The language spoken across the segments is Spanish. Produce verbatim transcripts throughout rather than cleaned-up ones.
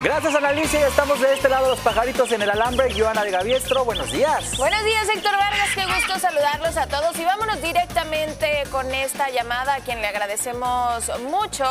Gracias, Ana Alicia. Estamos de este lado, los pajaritos en el alambre. Joana de Gaviestro, buenos días. Buenos días, Héctor Vargas. Qué gusto saludarlos a todos. Y vámonos directamente con esta llamada, a quien le agradecemos mucho,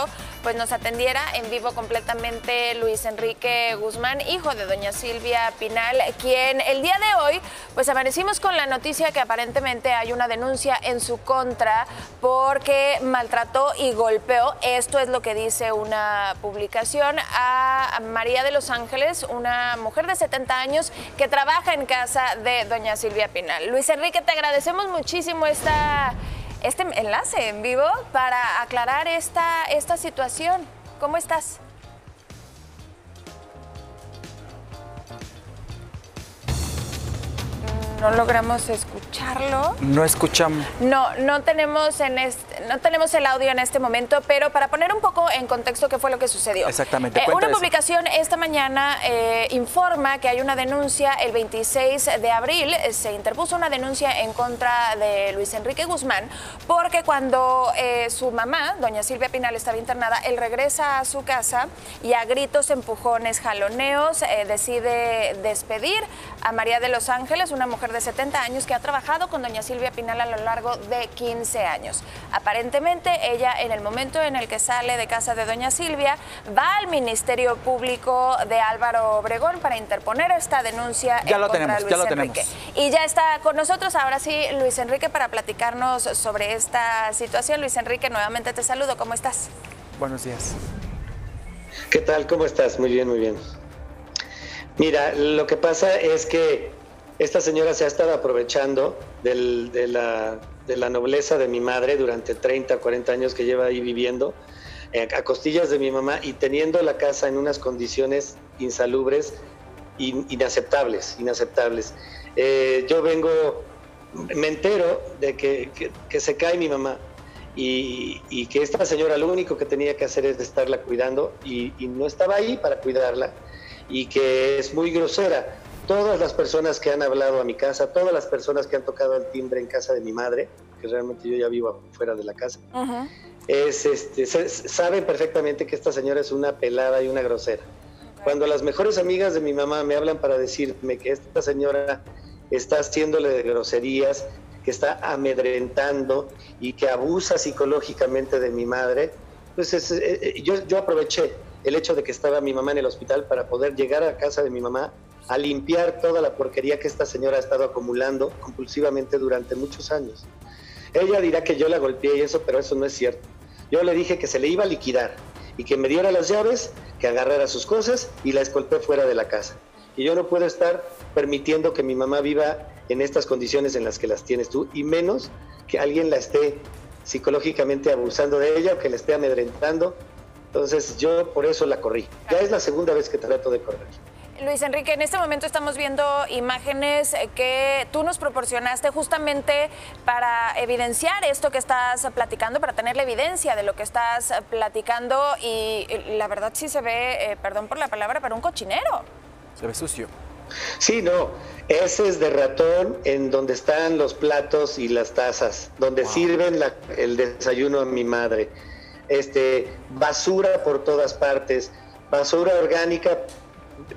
pues nos atendiera en vivo completamente Luis Enrique Guzmán, hijo de doña Silvia Pinal, quien el día de hoy, pues amanecimos con la noticia que aparentemente hay una denuncia en su contra porque maltrató y golpeó, esto es lo que dice una publicación, a María de los Ángeles, una mujer de setenta años que trabaja en casa de doña Silvia Pinal. Luis Enrique, te agradecemos muchísimo esta, este enlace en vivo para aclarar esta, esta situación. ¿Cómo estás? No logramos escucharlo. No escuchamos. No, no tenemos, en este, no tenemos el audio en este momento, pero para poner un poco en contexto qué fue lo que sucedió. Exactamente. Eh, una publicación esta mañana eh, informa que hay una denuncia. El veintiséis de abril eh, se interpuso una denuncia en contra de Luis Enrique Guzmán porque cuando eh, su mamá, doña Silvia Pinal, estaba internada, él regresa a su casa y a gritos, empujones, jaloneos, eh, decide despedir a María de los Ángeles, una mujer de setenta años que ha trabajado con doña Silvia Pinal a lo largo de quince años. Aparentemente, ella en el momento en el que sale de casa de doña Silvia, va al Ministerio Público de Álvaro Obregón para interponer esta denuncia ya en lo contra tenemos, Luis ya lo Enrique. Tenemos. Y ya está con nosotros ahora sí Luis Enrique para platicarnos sobre esta situación. Luis Enrique, nuevamente te saludo. ¿Cómo estás? Buenos días. ¿Qué tal? ¿Cómo estás? Muy bien, muy bien. Mira, lo que pasa es que esta señora se ha estado aprovechando del, de, la, de la nobleza de mi madre durante treinta, cuarenta años que lleva ahí viviendo, eh, a costillas de mi mamá y teniendo la casa en unas condiciones insalubres, in, inaceptables, inaceptables. Eh, yo vengo, me entero de que, que, que se cae mi mamá y, y que esta señora lo único que tenía que hacer es estarla cuidando y, y no estaba ahí para cuidarla y que es muy grosera. Todas las personas que han hablado a mi casa, todas las personas que han tocado el timbre en casa de mi madre, que realmente yo ya vivo fuera de la casa, uh-huh. es, este, se, saben perfectamente que esta señora es una pelada y una grosera. Uh-huh. Cuando las mejores amigas de mi mamá me hablan para decirme que esta señora está haciéndole de groserías, que está amedrentando y que abusa psicológicamente de mi madre, pues es, eh, yo, yo aproveché el hecho de que estaba mi mamá en el hospital para poder llegar a casa de mi mamá a limpiar toda la porquería que esta señora ha estado acumulando compulsivamente durante muchos años. Ella dirá que yo la golpeé y eso, pero eso no es cierto. Yo le dije que se le iba a liquidar y que me diera las llaves, que agarrara sus cosas y la escolté fuera de la casa. Y yo no puedo estar permitiendo que mi mamá viva en estas condiciones en las que las tienes tú, y menos que alguien la esté psicológicamente abusando de ella o que la esté amedrentando. Entonces yo por eso la corrí. Ya es la segunda vez que trato de correr. Luis Enrique, en este momento estamos viendo imágenes que tú nos proporcionaste justamente para evidenciar esto que estás platicando, para tener la evidencia de lo que estás platicando y la verdad sí se ve, eh, perdón por la palabra, pero un cochinero. Se ve sucio. Sí, no, ese es de ratón en donde están los platos y las tazas, donde wow. sirven la, el desayuno a mi madre. Este, basura por todas partes, basura orgánica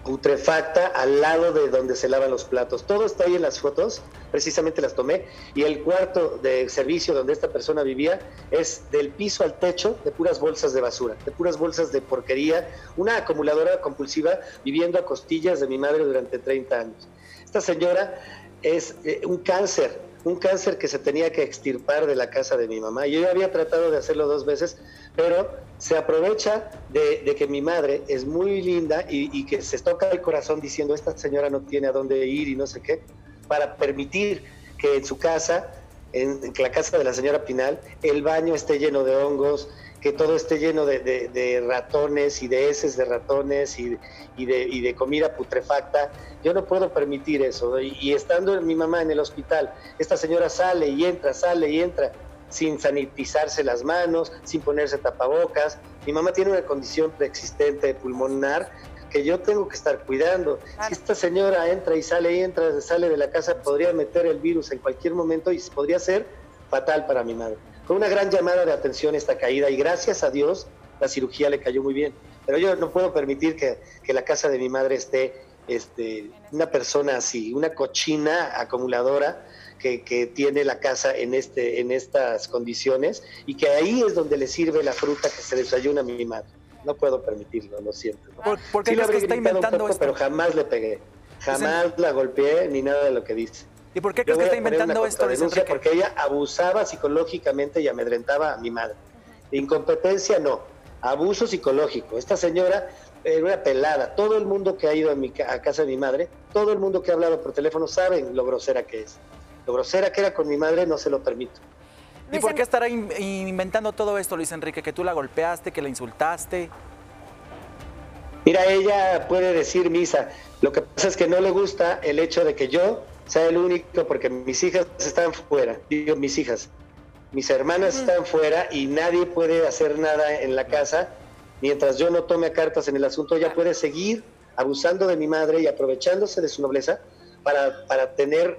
putrefacta al lado de donde se lavan los platos. Todo está ahí en las fotos, precisamente las tomé, y el cuarto de servicio donde esta persona vivía es del piso al techo de puras bolsas de basura, de puras bolsas de porquería, una acumuladora compulsiva viviendo a costillas de mi madre durante treinta años. Esta señora es eh, un cáncer, un cáncer que se tenía que extirpar de la casa de mi mamá. Yo ya había tratado de hacerlo dos veces, pero se aprovecha de, de que mi madre es muy linda y, y que se toca el corazón diciendo esta señora no tiene a dónde ir y no sé qué, para permitir que en su casa, en, en la casa de la señora Pinal, el baño esté lleno de hongos, que todo esté lleno de, de, de ratones y de heces de ratones y, y, de, y de comida putrefacta. Yo no puedo permitir eso. Y, y estando mi mamá en el hospital, esta señora sale y entra, sale y entra, sin sanitizarse las manos, sin ponerse tapabocas. Mi mamá tiene una condición preexistente pulmonar que yo tengo que estar cuidando. Claro. Si esta señora entra y sale y entra, sale de la casa, podría meter el virus en cualquier momento y podría ser fatal para mi madre. Fue una gran llamada de atención esta caída y gracias a Dios la cirugía le cayó muy bien. Pero yo no puedo permitir que, que la casa de mi madre esté este, una persona así, una cochina acumuladora que, que tiene la casa en, este, en estas condiciones, y que ahí es donde le sirve la fruta que se desayuna a mi madre. No puedo permitirlo, lo siento. ¿Por, ¿por qué sí crees que está inventando poco, esto? Pero jamás le pegué, jamás ¿Sí? la golpeé ni nada de lo que dice. ¿Y por qué crees que está inventando esto? Porque ella abusaba psicológicamente y amedrentaba a mi madre. Incompetencia no, abuso psicológico. Esta señora era una pelada. Todo el mundo que ha ido a, mi, a casa de mi madre, todo el mundo que ha hablado por teléfono saben lo grosera que es. Lo grosera que era con mi madre no se lo permito. ¿Y por qué estará in, inventando todo esto, Luis Enrique? ¿Que tú la golpeaste, que la insultaste? Mira, ella puede decir misa. Lo que pasa es que no le gusta el hecho de que yo sea el único, porque mis hijas están fuera, digo mis hijas, mis hermanas uh-huh. están fuera y nadie puede hacer nada en la casa. Mientras yo no tome cartas en el asunto, ella puede seguir abusando de mi madre y aprovechándose de su nobleza para, para tener,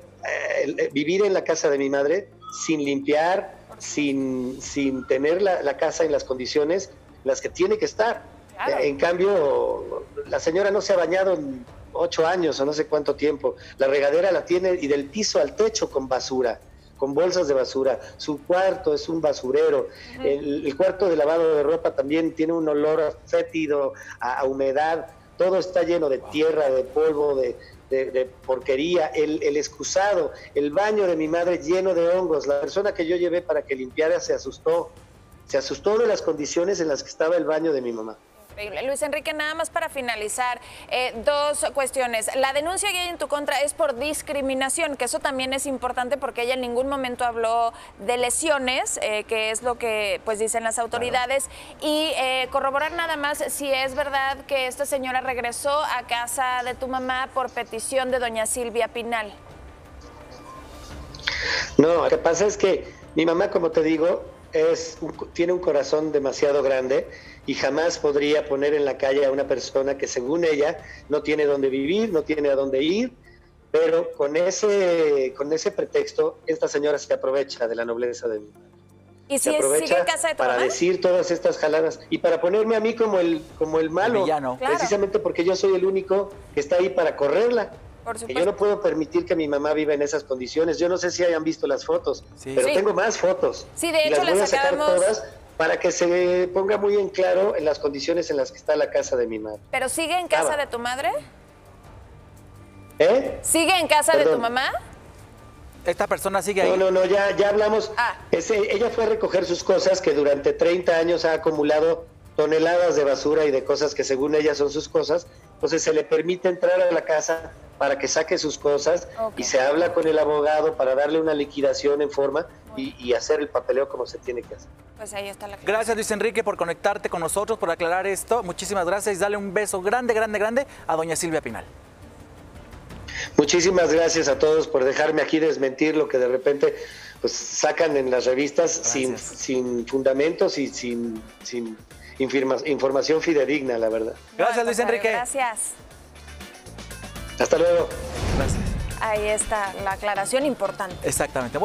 eh, vivir en la casa de mi madre sin limpiar, sin, sin tener la, la casa en las condiciones en las que tiene que estar. Claro. En cambio, la señora no se ha bañado en ocho años o no sé cuánto tiempo, la regadera la tiene y del piso al techo con basura, con bolsas de basura, su cuarto es un basurero, uh-huh. el, el cuarto de lavado de ropa también tiene un olor fétido, a, a humedad, todo está lleno de tierra, de polvo, de, de, de porquería, el, el excusado, el baño de mi madre lleno de hongos, la persona que yo llevé para que limpiara se asustó, se asustó de las condiciones en las que estaba el baño de mi mamá. Luis Enrique, nada más para finalizar, eh, dos cuestiones. La denuncia que hay en tu contra es por discriminación, que eso también es importante porque ella en ningún momento habló de lesiones, eh, que es lo que pues dicen las autoridades. Claro. Y eh, corroborar nada más si es verdad que esta señora regresó a casa de tu mamá por petición de doña Silvia Pinal. No, lo que pasa es que mi mamá, como te digo, es un, tiene un corazón demasiado grande y jamás podría poner en la calle a una persona que, según ella, no tiene dónde vivir, no tiene a dónde ir, pero con ese, con ese pretexto esta señora se aprovecha de la nobleza de mí. ¿Y si se aprovecha sigue en casa de tu para mamá? Decir todas estas jaladas y para ponerme a mí como el, como el malo, el precisamente claro. porque yo soy el único que está ahí para correrla. Yo no puedo permitir que mi mamá viva en esas condiciones. Yo no sé si hayan visto las fotos, sí. pero sí. tengo más fotos. Sí, de hecho las, las voy a sacamos... sacar todas para que se ponga muy en claro en las condiciones en las que está la casa de mi madre. ¿Pero sigue en casa ah, de tu madre? ¿Eh? ¿Sigue en casa Perdón. de tu mamá? ¿Esta persona sigue ahí? No, no, no, ya, ya hablamos. Ah. Ese, ella fue a recoger sus cosas, que durante treinta años ha acumulado toneladas de basura y de cosas que según ella son sus cosas. Entonces se le permite entrar a la casa para que saque sus cosas okay. y se habla con el abogado para darle una liquidación en forma y, y hacer el papeleo como se tiene que hacer. Pues ahí está la clase. Gracias, Luis Enrique, por conectarte con nosotros, por aclarar esto. Muchísimas gracias y dale un beso grande, grande, grande a doña Silvia Pinal. Muchísimas gracias a todos por dejarme aquí desmentir lo que de repente pues, sacan en las revistas sin, sin fundamentos y sin, sin infirma, información fidedigna, la verdad. Gracias, Luis Enrique. Gracias. Hasta luego. Gracias. Ahí está la aclaración importante. Exactamente.